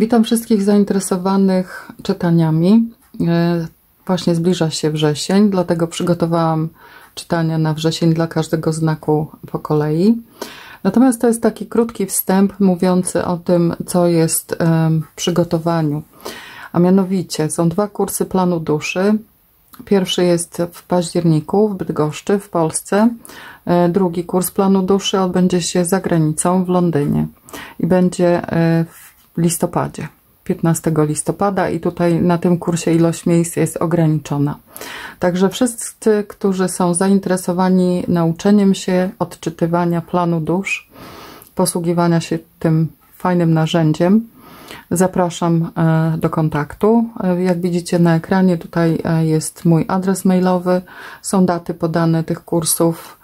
Witam wszystkich zainteresowanych czytaniami. Właśnie zbliża się wrzesień, dlatego przygotowałam czytania na wrzesień dla każdego znaku po kolei. Natomiast to jest taki krótki wstęp mówiący o tym, co jest w przygotowaniu. A mianowicie są dwa kursy planu duszy. Pierwszy jest w październiku w Bydgoszczy, w Polsce. Drugi kurs planu duszy odbędzie się za granicą w Londynie i będzie w listopadzie, 15 listopada i tutaj na tym kursie ilość miejsc jest ograniczona. Także wszyscy, którzy są zainteresowani nauczeniem się odczytywania planu dusz, posługiwania się tym fajnym narzędziem, zapraszam do kontaktu. Jak widzicie na ekranie, tutaj jest mój adres mailowy, są daty podane tych kursów.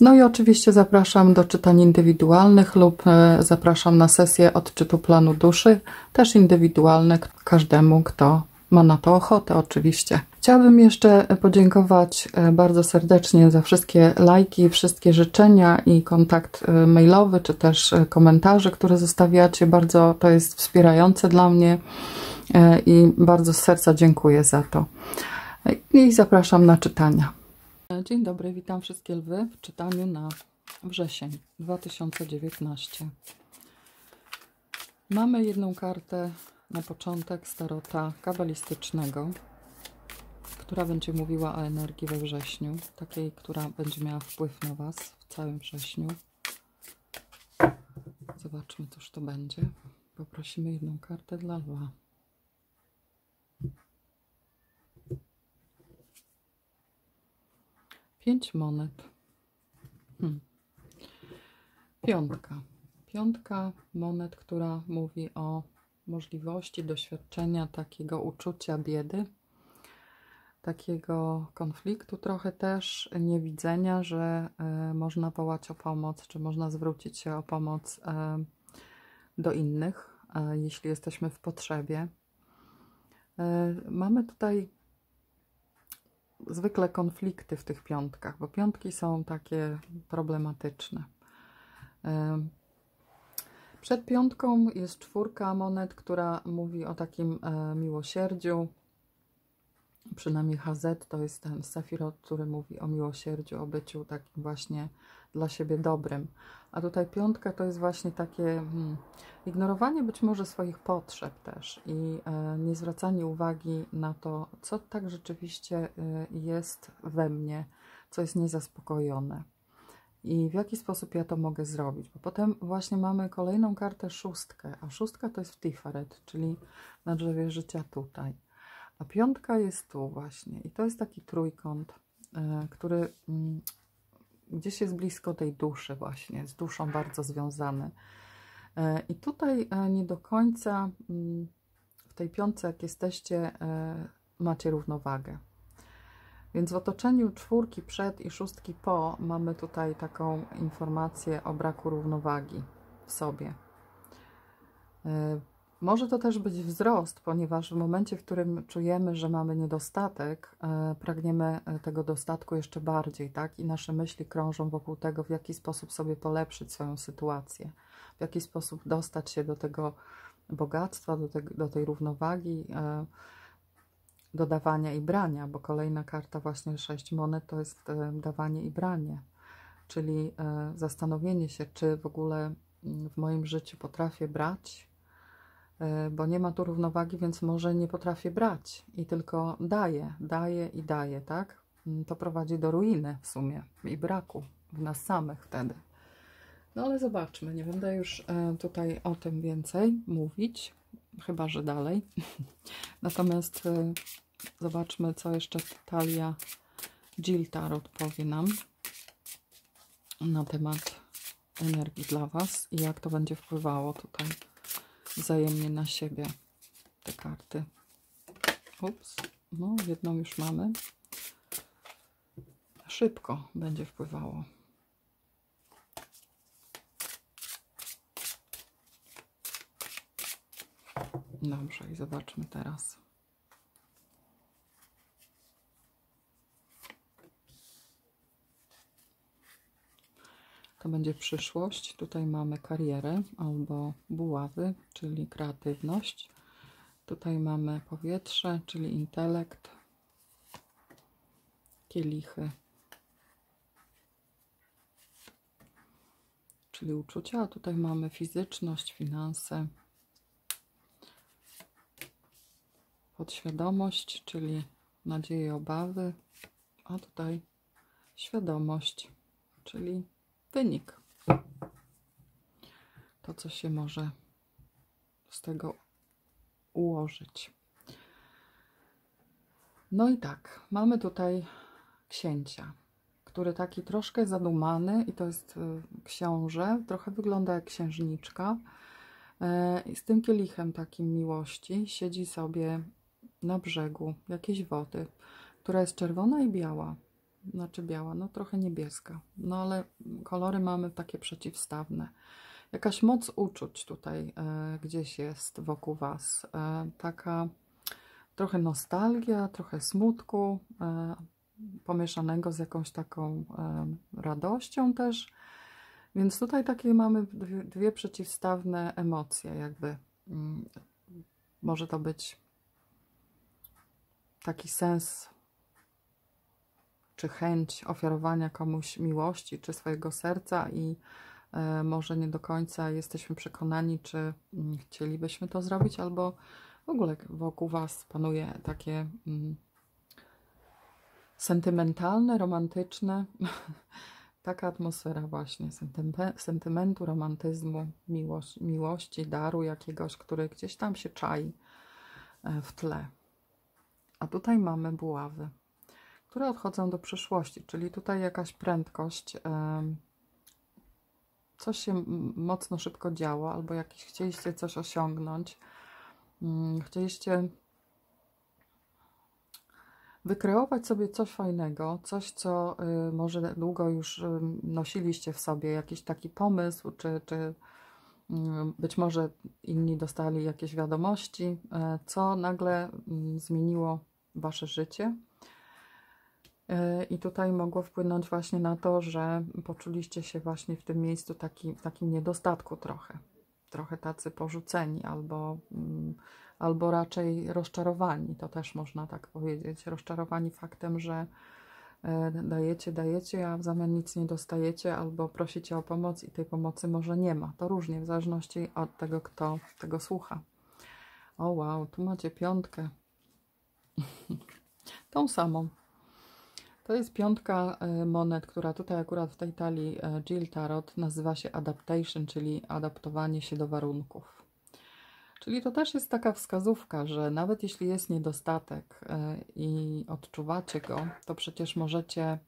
No i oczywiście zapraszam do czytań indywidualnych lub zapraszam na sesję odczytu planu duszy, też indywidualne, każdemu, kto ma na to ochotę oczywiście. Chciałabym jeszcze podziękować bardzo serdecznie za wszystkie lajki, wszystkie życzenia i kontakt mailowy, czy też komentarze, które zostawiacie. Bardzo to jest wspierające dla mnie i bardzo z serca dziękuję za to. I zapraszam na czytania. Dzień dobry, witam wszystkie lwy w czytaniu na wrzesień 2019. Mamy jedną kartę na początek z tarota kabbalistycznego, która będzie mówiła o energii we wrześniu, takiej, która będzie miała wpływ na Was w całym wrześniu. Zobaczmy, cóż to będzie. Poprosimy jedną kartę dla lwa. Pięć monet. Piątka. Piątka monet, która mówi o możliwości doświadczenia takiego uczucia biedy, takiego konfliktu trochę też, niewidzenia, że można wołać o pomoc, czy można zwrócić się o pomoc do innych, jeśli jesteśmy w potrzebie. Mamy tutaj zwykle konflikty w tych piątkach, bo piątki są takie problematyczne. Przed piątką jest czwórka monet, która mówi o takim miłosierdziu. Przynajmniej HZ to jest ten safirot, który mówi o miłosierdziu, o byciu takim właśnie dla siebie dobrym. A tutaj piątka to jest właśnie takie ignorowanie być może swoich potrzeb też i niezwracanie uwagi na to, co tak rzeczywiście jest we mnie, co jest niezaspokojone i w jaki sposób ja to mogę zrobić. Bo potem właśnie mamy kolejną kartę szóstkę, a szóstka to jest w Tifaret, czyli na drzewie życia tutaj. A piątka jest tu właśnie i to jest taki trójkąt, który gdzieś jest blisko tej duszy właśnie, z duszą bardzo związany. I tutaj nie do końca w tej piątce, jak jesteście, macie równowagę. Więc w otoczeniu czwórki przed i szóstki po mamy tutaj taką informację o braku równowagi w sobie. Może to też być wzrost, ponieważ w momencie, w którym czujemy, że mamy niedostatek, pragniemy tego dostatku jeszcze bardziej, tak? I nasze myśli krążą wokół tego, w jaki sposób sobie polepszyć swoją sytuację, w jaki sposób dostać się do tego bogactwa, do tej równowagi, dodawania i brania, bo kolejna karta właśnie 6 monet to jest dawanie i branie, czyli zastanowienie się, czy w ogóle w moim życiu potrafię brać, bo nie ma tu równowagi, więc może nie potrafię brać i tylko daję, tak? To prowadzi do ruiny w sumie i braku w nas samych wtedy. No ale zobaczmy, nie będę już tutaj o tym więcej mówić, chyba że dalej. Natomiast zobaczmy, co jeszcze Talia Gill Tarot powie nam na temat energii dla Was i jak to będzie wpływało tutaj wzajemnie na siebie te karty. Ups, no jedną już mamy. Szybko będzie wpływało. Dobrze, i zobaczmy teraz. jaka będzie przyszłość. Tutaj mamy karierę albo buławy, czyli kreatywność. Tutaj mamy powietrze, czyli intelekt, kielichy, czyli uczucia. A tutaj mamy fizyczność, finanse, podświadomość, czyli nadzieje, obawy. A tutaj świadomość, czyli wynik. To, co się może z tego ułożyć. No i tak, mamy tutaj księcia, który taki troszkę zadumany, i to jest książę, trochę wygląda jak księżniczka. I z tym kielichem takim miłości siedzi sobie na brzegu jakiejś wody, która jest czerwona i biała. Znaczy biała, no trochę niebieska. No ale kolory mamy takie przeciwstawne. Jakaś moc uczuć tutaj gdzieś jest wokół Was. Taka trochę nostalgia, trochę smutku, pomieszanego z jakąś taką radością też. Więc tutaj takie mamy dwie przeciwstawne emocje jakby. Może to być taki sens czy chęć ofiarowania komuś miłości czy swojego serca i może nie do końca jesteśmy przekonani, czy chcielibyśmy to zrobić, albo w ogóle wokół Was panuje takie sentymentalne, romantyczne, taka atmosfera właśnie sentymentu, romantyzmu, miłości, daru jakiegoś, który gdzieś tam się czai w tle. A tutaj mamy buławy, które odchodzą do przyszłości, czyli tutaj jakaś prędkość, coś się mocno szybko działo, albo jakieś chcieliście coś osiągnąć, chcieliście wykreować sobie coś fajnego, coś, co może długo już nosiliście w sobie, jakiś taki pomysł, czy być może inni dostali jakieś wiadomości, co nagle zmieniło Wasze życie. I tutaj mogło wpłynąć właśnie na to, że poczuliście się właśnie w tym miejscu w takim niedostatku trochę. Trochę tacy porzuceni albo raczej rozczarowani, to też można tak powiedzieć. Rozczarowani faktem, że dajecie, a w zamian nic nie dostajecie, albo prosicie o pomoc i tej pomocy może nie ma. To różnie, w zależności od tego, kto tego słucha. O wow, tu macie piątkę. Tą samą. To jest piątka monet, która tutaj akurat w tej talii Gill Tarot nazywa się adaptation, czyli adaptowanie się do warunków. Czyli to też jest taka wskazówka, że nawet jeśli jest niedostatek i odczuwacie go, to przecież możecie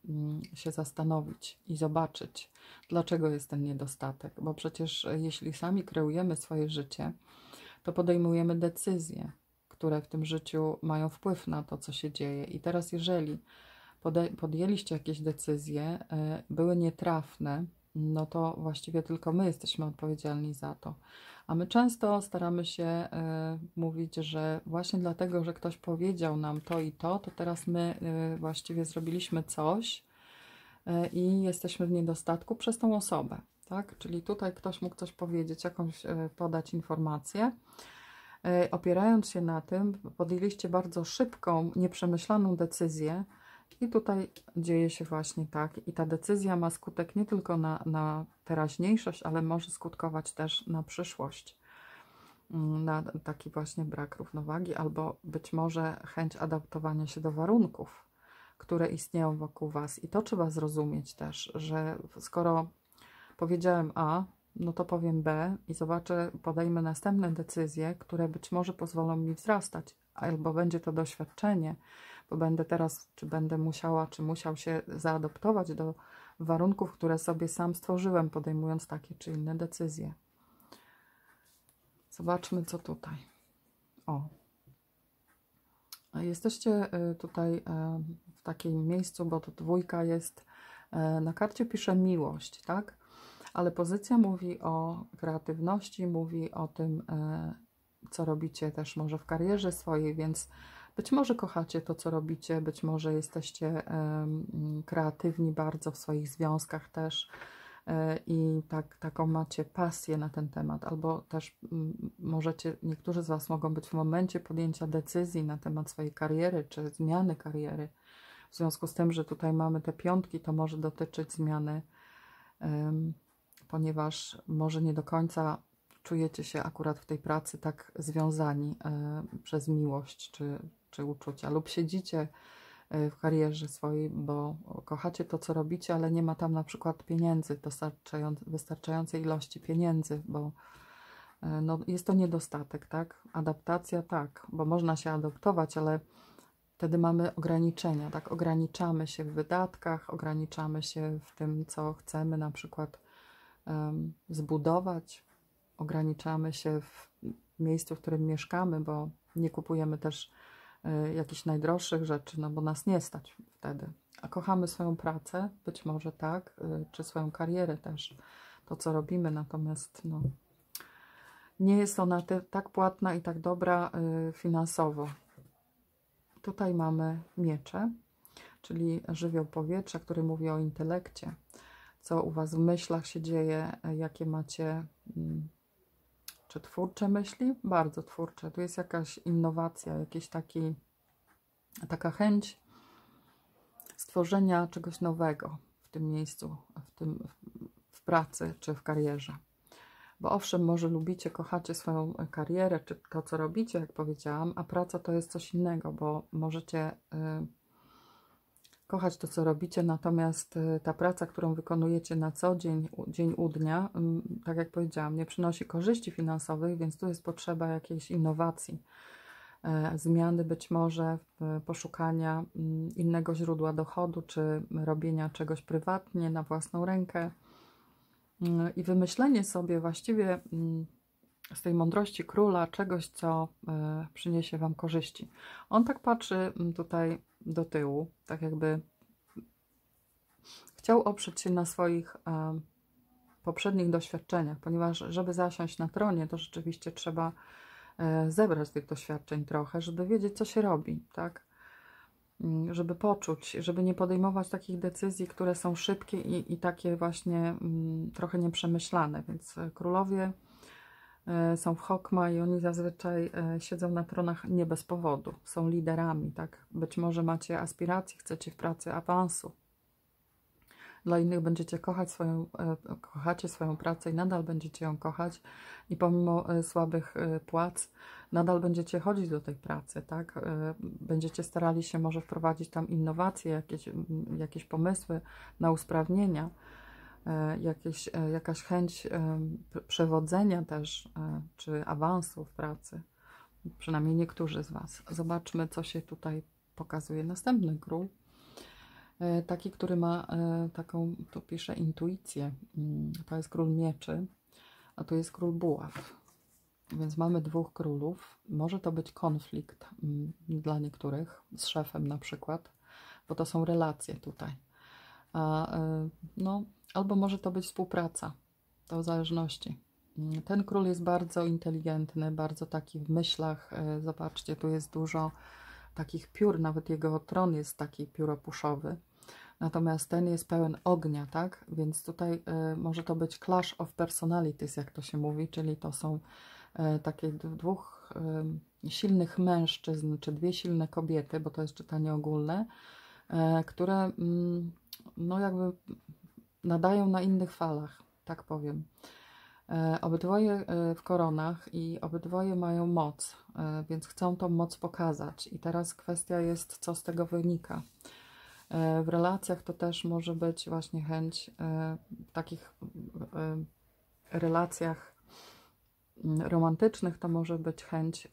się zastanowić i zobaczyć, dlaczego jest ten niedostatek. Bo przecież jeśli sami kreujemy swoje życie, to podejmujemy decyzje, które w tym życiu mają wpływ na to, co się dzieje. I teraz jeżeli podjęliście jakieś decyzje, były nietrafne, no to właściwie tylko my jesteśmy odpowiedzialni za to. A my często staramy się mówić, że właśnie dlatego, że ktoś powiedział nam to i to, to teraz my właściwie zrobiliśmy coś i jesteśmy w niedostatku przez tą osobę, tak? Czyli tutaj ktoś mógł coś powiedzieć, jakąś podać informację. Opierając się na tym, podjęliście bardzo szybką, nieprzemyślaną decyzję, i tutaj dzieje się właśnie tak. I ta decyzja ma skutek nie tylko na teraźniejszość, ale może skutkować też na przyszłość. Na taki właśnie brak równowagi, albo być może chęć adaptowania się do warunków, które istnieją wokół Was. I to trzeba zrozumieć też, że skoro powiedziałem A, no to powiem B i zobaczę, podejmę następne decyzje, które być może pozwolą mi wzrastać. Albo będzie to doświadczenie, bo będę teraz, czy będę musiała, czy musiał się zaadoptować do warunków, które sobie sam stworzyłem, podejmując takie czy inne decyzje. Zobaczmy, co tutaj. O. Jesteście tutaj w takim miejscu, bo to dwójka jest, na karcie pisze miłość, tak? Ale pozycja mówi o kreatywności, mówi o tym, co robicie też może w karierze swojej, więc być może kochacie to, co robicie, być może jesteście kreatywni bardzo w swoich związkach też, i taką macie pasję na ten temat, albo też możecie, niektórzy z Was mogą być w momencie podjęcia decyzji na temat swojej kariery, czy zmiany kariery. W związku z tym, że tutaj mamy te piątki, to może dotyczyć zmiany, ponieważ może nie do końca czujecie się akurat w tej pracy tak związani przez miłość czy uczucia, lub siedzicie w karierze swojej, bo kochacie to, co robicie, ale nie ma tam na przykład pieniędzy, wystarczającej ilości pieniędzy, bo no, jest to niedostatek, tak? Adaptacja, tak, bo można się adaptować, ale wtedy mamy ograniczenia, tak? Ograniczamy się w wydatkach, ograniczamy się w tym, co chcemy na przykład zbudować, ograniczamy się w miejscu, w którym mieszkamy, bo nie kupujemy też jakichś najdroższych rzeczy, no bo nas nie stać wtedy. A kochamy swoją pracę, być może tak, czy swoją karierę też, to co robimy, natomiast no, nie jest ona tak płatna i tak dobra finansowo. Tutaj mamy miecze, czyli żywioł powietrza, który mówi o intelekcie. Co u Was w myślach się dzieje, jakie macie, czy twórcze myśli? Bardzo twórcze. Tu jest jakaś innowacja, jakaś taka chęć stworzenia czegoś nowego w tym miejscu, w pracy czy w karierze. Bo owszem, może lubicie, kochacie swoją karierę, czy to, co robicie, jak powiedziałam, a praca to jest coś innego, bo możecie kochać to, co robicie, natomiast ta praca, którą wykonujecie na co dzień, dzień u dnia, tak jak powiedziałam, nie przynosi korzyści finansowych, więc tu jest potrzeba jakiejś innowacji, zmiany być może, poszukania innego źródła dochodu, czy robienia czegoś prywatnie, na własną rękę. I wymyślenie sobie właściwie z tej mądrości króla czegoś, co przyniesie Wam korzyści. On tak patrzy tutaj do tyłu, tak jakby chciał oprzeć się na swoich poprzednich doświadczeniach, ponieważ żeby zasiąść na tronie, to rzeczywiście trzeba zebrać tych doświadczeń trochę, żeby wiedzieć, co się robi, tak? Żeby poczuć, żeby nie podejmować takich decyzji, które są szybkie i takie właśnie trochę nieprzemyślane. Więc królowie są w Hokma i oni zazwyczaj siedzą na tronach nie bez powodu. Są liderami, tak? Być może macie aspiracje, chcecie w pracy awansu. Dla innych będziecie kochacie swoją pracę i nadal będziecie ją kochać i pomimo słabych płac nadal będziecie chodzić do tej pracy, tak? Będziecie starali się może wprowadzić tam innowacje, jakieś pomysły na usprawnienia, jakaś chęć przewodzenia też, czy awansu w pracy, przynajmniej niektórzy z Was. Zobaczmy, co się tutaj pokazuje. Następny król. Taki, który ma taką, tu pisze, intuicję. To jest król mieczy, a tu jest król buław. Więc mamy dwóch królów. Może to być konflikt dla niektórych, z szefem na przykład, bo to są relacje tutaj. A, no, albo może to być współpraca, to w zależności. Ten król jest bardzo inteligentny, bardzo taki w myślach. Zobaczcie, tu jest dużo takich piór, nawet jego tron jest taki pióropuszowy. Natomiast ten jest pełen ognia, tak? Więc tutaj może to być clash of personalities, jak to się mówi, czyli to są takie dwóch silnych mężczyzn, czy dwie silne kobiety, bo to jest czytanie ogólne, które no jakby nadają na innych falach, tak powiem. Obydwoje w koronach i obydwoje mają moc, więc chcą tą moc pokazać. I teraz kwestia jest, co z tego wynika. W relacjach to też może być właśnie chęć w takich relacjach romantycznych, to może być chęć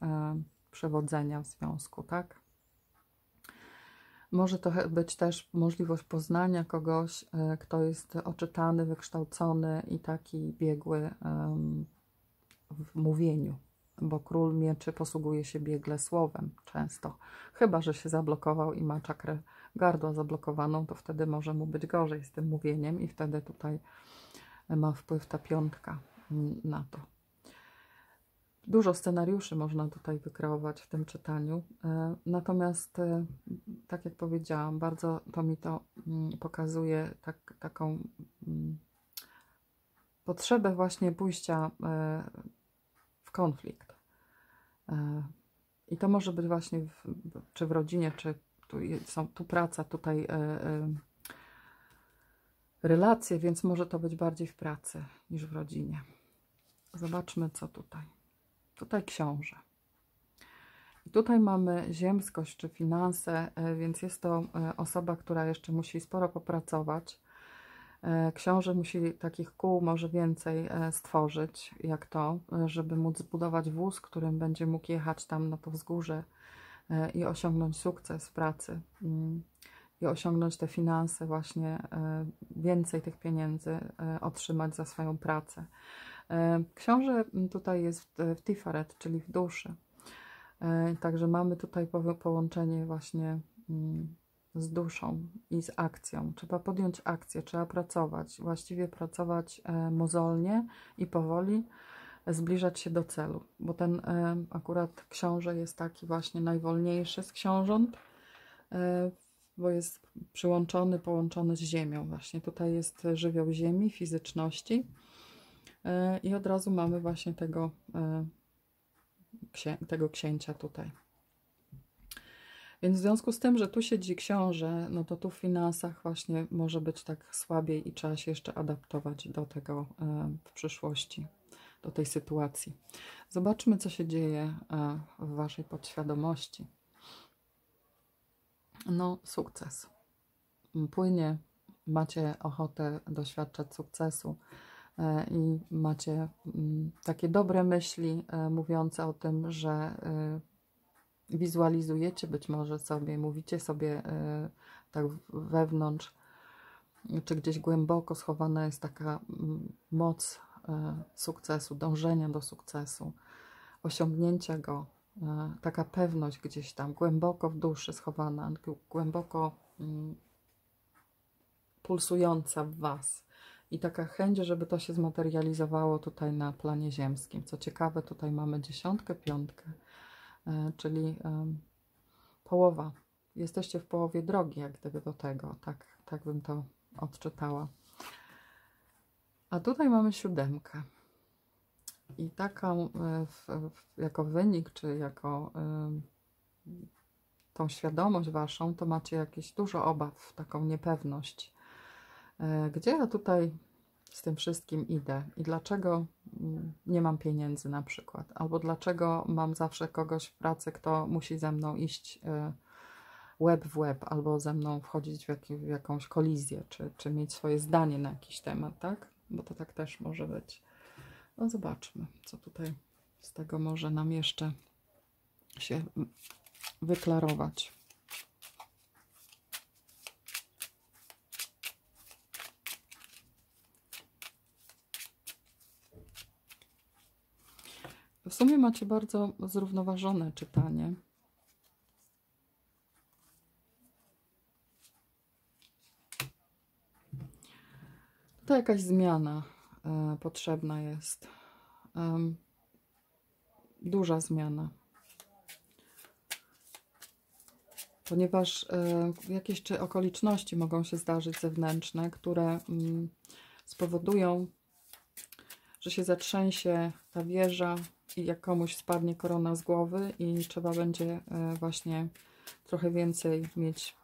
przewodzenia w związku, tak? Może to być też możliwość poznania kogoś, kto jest oczytany, wykształcony i taki biegły w mówieniu, bo król mieczy posługuje się biegle słowem często. Chyba że się zablokował i ma czakrę gardła zablokowaną, to wtedy może mu być gorzej z tym mówieniem i wtedy tutaj ma wpływ ta piątka na to. Dużo scenariuszy można tutaj wykreować w tym czytaniu, natomiast tak jak powiedziałam, bardzo to mi to pokazuje taką potrzebę właśnie pójścia w konflikt. I to może być właśnie czy w rodzinie, czy tu praca, tutaj relacje, więc może to być bardziej w pracy niż w rodzinie. Zobaczmy, co tutaj. Tutaj książę. I tutaj mamy ziemskość czy finanse, więc jest to osoba, która jeszcze musi sporo popracować. Książę musi takich kół może więcej stworzyć, jak to, żeby móc zbudować wóz, którym będzie mógł jechać tam na to wzgórze i osiągnąć sukces w pracy i osiągnąć te finanse właśnie, więcej tych pieniędzy otrzymać za swoją pracę. Książę tutaj jest w Tifaret, czyli w duszy. Także mamy tutaj połączenie właśnie z duszą i z akcją. Trzeba podjąć akcję, trzeba pracować, właściwie pracować mozolnie i powoli, zbliżać się do celu, bo ten akurat książę jest taki właśnie najwolniejszy z książąt, bo jest przyłączony, połączony z ziemią właśnie. Tutaj jest żywioł ziemi, fizyczności i od razu mamy właśnie tego księcia tutaj. Więc w związku z tym, że tu siedzi książę, no to tu w finansach właśnie może być tak słabiej i trzeba się jeszcze adaptować do tego w przyszłości, do tej sytuacji. Zobaczmy, co się dzieje w waszej podświadomości. No, sukces. Płynie, macie ochotę doświadczać sukcesu i macie takie dobre myśli mówiące o tym, że wizualizujecie być może sobie, mówicie sobie tak wewnątrz, czy gdzieś głęboko schowana jest taka moc sukcesu, dążenia do sukcesu, osiągnięcia go, taka pewność gdzieś tam, głęboko w duszy schowana, głęboko pulsująca w was. I taka chęć, żeby to się zmaterializowało tutaj na planie ziemskim. Co ciekawe, tutaj mamy dziesiątkę, piątkę, czyli połowa. Jesteście w połowie drogi, jak gdyby do tego. Tak bym to odczytała. A tutaj mamy siódemkę. I taką jako wynik, czy jako tą świadomość waszą, to macie jakieś dużo obaw, taką niepewność. Gdzie ja tutaj z tym wszystkim idę i dlaczego nie mam pieniędzy na przykład, albo dlaczego mam zawsze kogoś w pracy, kto musi ze mną iść łeb w łeb, albo ze mną wchodzić w jakąś kolizję, czy mieć swoje zdanie na jakiś temat, tak? Bo to tak też może być. No zobaczmy, co tutaj z tego może nam jeszcze się wyklarować. W sumie macie bardzo zrównoważone czytanie. Tutaj jakaś zmiana potrzebna jest. Duża zmiana. Ponieważ jakieś czy okoliczności mogą się zdarzyć zewnętrzne, które spowodują, że się zatrzęsie ta wieża i jak komuś spadnie korona z głowy i trzeba będzie właśnie trochę więcej mieć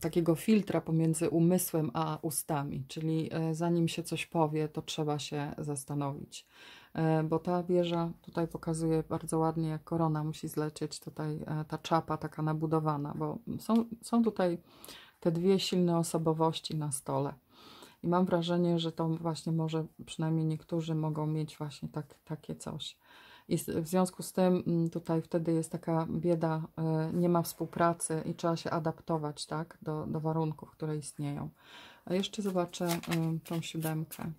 takiego filtra pomiędzy umysłem a ustami, czyli zanim się coś powie, to trzeba się zastanowić, bo ta wieża tutaj pokazuje bardzo ładnie, jak korona musi zlecieć, tutaj ta czapa taka nabudowana, bo są tutaj te dwie silne osobowości na stole. I mam wrażenie, że to właśnie może, przynajmniej niektórzy mogą mieć właśnie takie coś. I w związku z tym tutaj wtedy jest taka bieda, nie ma współpracy i trzeba się adaptować, tak, do warunków, które istnieją. A jeszcze zobaczę tą siódemkę.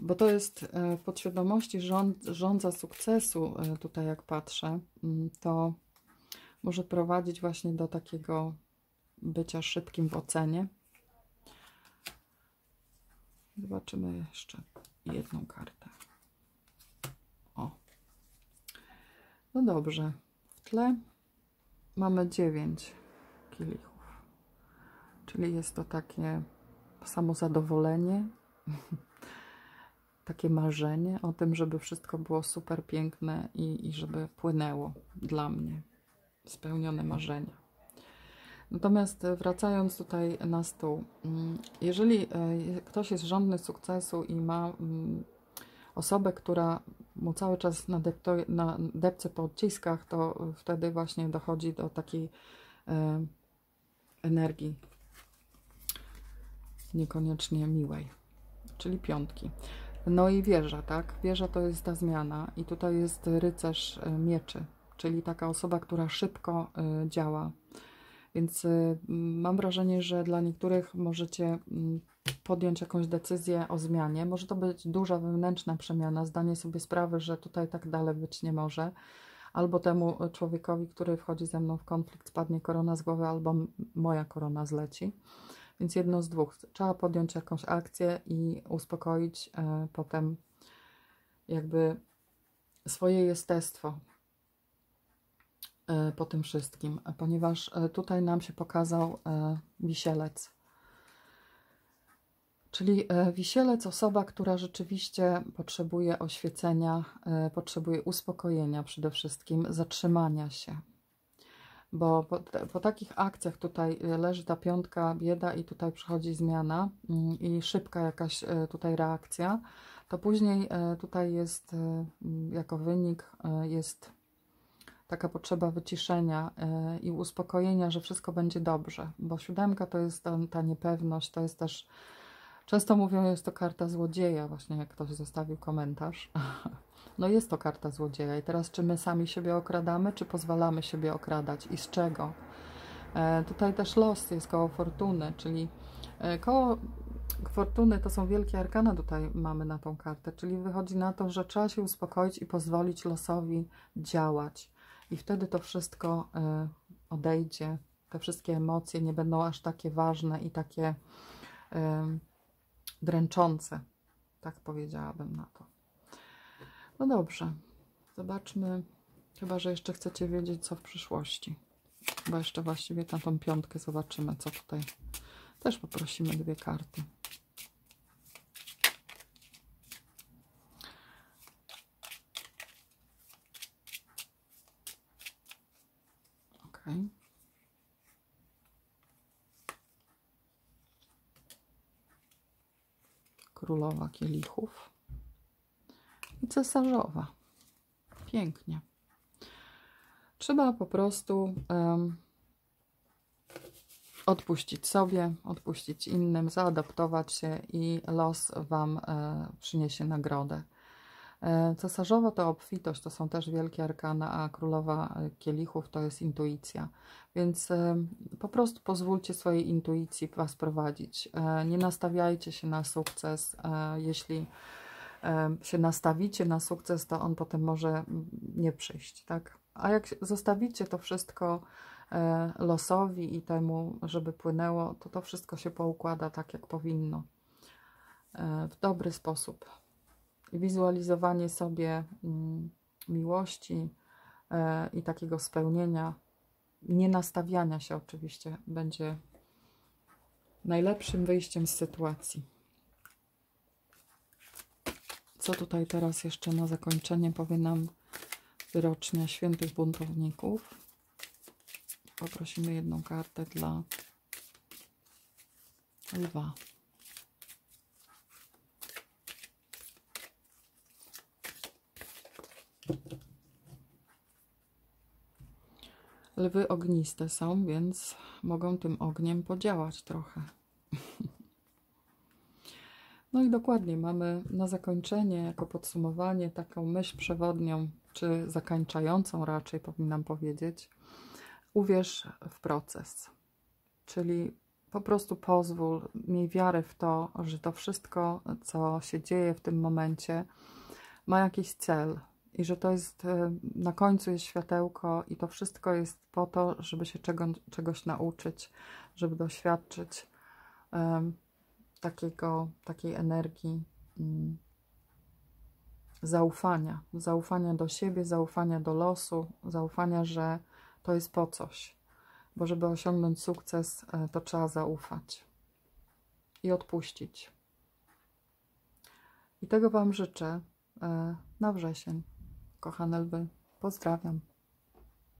Bo to jest w podświadomości rządza sukcesu, tutaj jak patrzę, to może prowadzić właśnie do takiego bycia szybkim w ocenie. Zobaczymy jeszcze jedną kartę. O. No dobrze. W tle mamy 9. kielichów. Czyli jest to takie samozadowolenie, takie marzenie o tym, żeby wszystko było super piękne i żeby płynęło dla mnie. Spełnione marzenia. Natomiast wracając tutaj na stół, jeżeli ktoś jest żądny sukcesu i ma osobę, która mu cały czas nadepce po odciskach, to wtedy właśnie dochodzi do takiej energii niekoniecznie miłej, czyli piątki. No i wieża, tak? Wieża to jest ta zmiana i tutaj jest rycerz mieczy, czyli taka osoba, która szybko działa. Więc mam wrażenie, że dla niektórych możecie podjąć jakąś decyzję o zmianie. Może to być duża wewnętrzna przemiana, zdanie sobie sprawy, że tutaj tak dalej być nie może. Albo temu człowiekowi, który wchodzi ze mną w konflikt, spadnie korona z głowy, albo moja korona zleci. Więc jedno z dwóch. Trzeba podjąć jakąś akcję i uspokoić potem jakby swoje jestestwo po tym wszystkim, ponieważ tutaj nam się pokazał wisielec. Czyli wisielec, osoba, która rzeczywiście potrzebuje oświecenia, potrzebuje uspokojenia przede wszystkim, zatrzymania się. Bo po takich akcjach tutaj leży ta piątka, bieda i tutaj przychodzi zmiana i szybka jakaś tutaj reakcja, to później tutaj jest, jako wynik jest taka potrzeba wyciszenia i uspokojenia, że wszystko będzie dobrze, bo siódemka to jest ta niepewność, to jest też, często mówią, jest to karta złodzieja, właśnie jak ktoś zostawił komentarz. No jest to karta złodzieja i teraz czy my sami siebie okradamy, czy pozwalamy siebie okradać i z czego? Tutaj też los jest koło fortuny, czyli koło fortuny to są wielkie arkana, tutaj mamy na tą kartę, czyli wychodzi na to, że trzeba się uspokoić i pozwolić losowi działać. I wtedy to wszystko odejdzie, te wszystkie emocje nie będą aż takie ważne i takie dręczące, tak powiedziałabym na to. No dobrze, zobaczmy, chyba że jeszcze chcecie wiedzieć, co w przyszłości. Chyba jeszcze właściwie na tą piątkę zobaczymy, co tutaj. Też poprosimy dwie karty. Okay. Królowa kielichów i cesarzowa. Pięknie. Trzeba po prostu odpuścić sobie, odpuścić innym, zaadaptować się i los wam przyniesie nagrodę. Cesarzowa to obfitość, to są też wielkie arkana, a królowa kielichów to jest intuicja. Więc po prostu pozwólcie swojej intuicji was prowadzić. Nie nastawiajcie się na sukces. Jeśli się nastawicie na sukces, to on potem może nie przyjść, tak? A jak zostawicie to wszystko losowi i temu, żeby płynęło, to to wszystko się poukłada tak, jak powinno. W dobry sposób. Wizualizowanie sobie miłości i takiego spełnienia, nie nastawiania się oczywiście, będzie najlepszym wyjściem z sytuacji. Co tutaj teraz jeszcze na zakończenie powie nam wyrocznia Świętych Buntowników? Poprosimy jedną kartę dla lwa. Lwy ogniste są, więc mogą tym ogniem podziałać trochę. No i dokładnie mamy na zakończenie, jako podsumowanie, taką myśl przewodnią, czy zakańczającą raczej powinnam powiedzieć. Uwierz w proces, czyli po prostu pozwól, miej wiarę w to, że to wszystko, co się dzieje w tym momencie, ma jakiś cel i że to jest, na końcu jest światełko i to wszystko jest po to, żeby się czegoś nauczyć, żeby doświadczyć takiej energii zaufania, zaufania do siebie, zaufania do losu, zaufania, że to jest po coś. Bo żeby osiągnąć sukces, to trzeba zaufać i odpuścić. I tego Wam życzę na wrzesień. Kochane lwy, pozdrawiam.